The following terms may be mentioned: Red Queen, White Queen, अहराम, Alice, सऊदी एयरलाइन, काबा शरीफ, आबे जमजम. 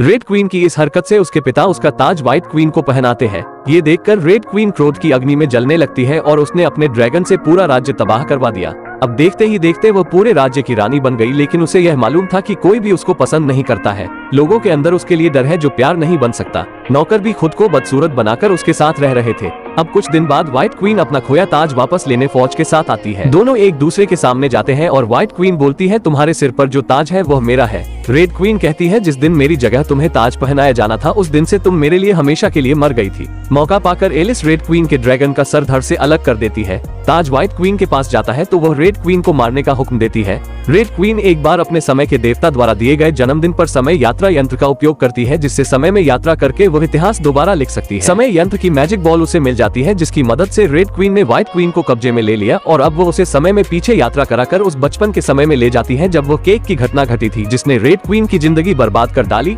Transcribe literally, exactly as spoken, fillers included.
Red queen की इस हरकत से उसके पिता उसका ताज व्हाइट क्वीन को पहनाते हैं। ये देखकर रेड क्वीन क्रोध की अग्नि में जलने लगती है और उसने अपने ड्रैगन से पूरा राज्य तबाह करवा दिया। अब देखते ही देखते वह पूरे राज्य की रानी बन गई, लेकिन उसे यह मालूम था कि कोई भी उसको पसंद नहीं करता है। लोगों के अंदर उसके लिए डर है जो प्यार नहीं बन सकता। नौकर भी खुद को बदसूरत बनाकर उसके साथ रह रहे थे। अब कुछ दिन बाद व्हाइट क्वीन अपना खोया ताज वापस लेने फौज के साथ आती है। दोनों एक दूसरे के सामने जाते हैं और व्हाइट क्वीन बोलती है, तुम्हारे सिर पर जो ताज है वह मेरा है। रेड क्वीन कहती है, जिस दिन मेरी जगह तुम्हें ताज पहनाया जाना था उस दिन से तुम मेरे लिए हमेशा के लिए मर गई थी। मौका पाकर एलिस रेड क्वीन के ड्रैगन का सर धड़ से अलग कर देती है। ताज व्हाइट क्वीन के पास जाता है तो वह रेड क्वीन को मारने का हुक्म देती है। रेड क्वीन एक बार अपने समय के देवता द्वारा दिए गए जन्मदिन पर समय यात्रा यंत्र का उपयोग करती है, जिससे समय में यात्रा करके वह इतिहास दोबारा लिख सकती है। समय यंत्र की मैजिक बॉल उसे मिल जाती है, जिसकी मदद से रेड क्वीन ने व्हाइट क्वीन को कब्जे में ले लिया और अब वो उसे समय में पीछे यात्रा कराकर उस बचपन के समय में ले जाती है जब वो केक की घटना घटी थी जिसने रेड क्वीन की जिंदगी बर्बाद कर डाली।